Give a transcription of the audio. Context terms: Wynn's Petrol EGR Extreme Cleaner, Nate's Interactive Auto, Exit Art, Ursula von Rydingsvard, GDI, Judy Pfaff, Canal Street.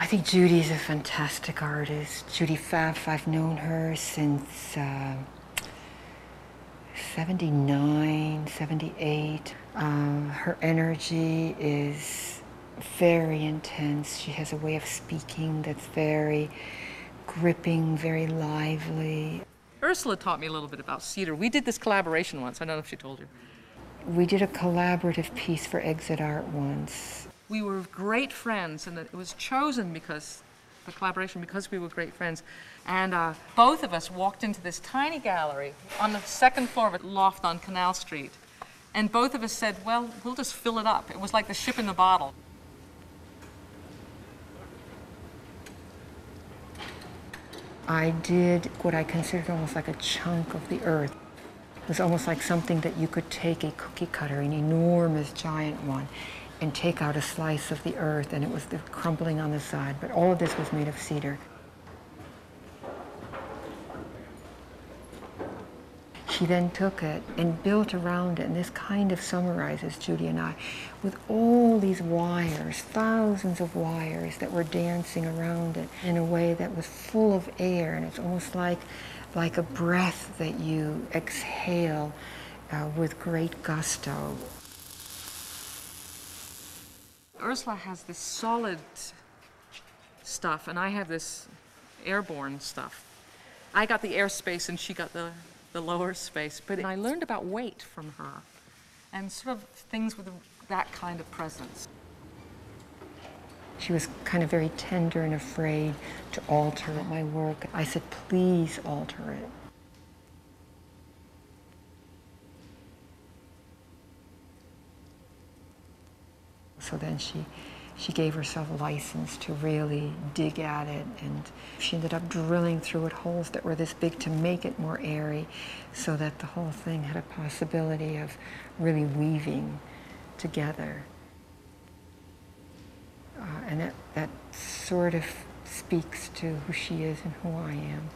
I think Judy's a fantastic artist. Judy Pfaff, I've known her since 79, 78. Her energy is very intense. She has a way of speaking that's very gripping, very lively. Ursula taught me a little bit about cedar. We did this collaboration once. I don't know if she told you. We did a collaborative piece for Exit Art once. We were great friends, and it was chosen because the collaboration, because we were great friends. And both of us walked into this tiny gallery on the second floor of a loft on Canal Street. And both of us said, well, we'll just fill it up. It was like the ship in the bottle. I did what I considered almost like a chunk of the earth. It was almost like something that you could take a cookie cutter, an enormous giant one, and take out a slice of the earth, and it was the crumbling on the side. But all of this was made of cedar. She then took it and built around it, and this kind of summarizes Judy and I, with all these wires, thousands of wires that were dancing around it in a way that was full of air, and it's almost like a breath that you exhale with great gusto. Ursula has this solid stuff, and I have this airborne stuff. I got the airspace, and she got the lower space, but I learned about weight from her and sort of things with that kind of presence. She was kind of very tender and afraid to alter my work. I said, please alter it. So then she gave herself license to really dig at it, and she ended up drilling through it holes that were this big to make it more airy, so that the whole thing had a possibility of really weaving together. And that sort of speaks to who she is and who I am.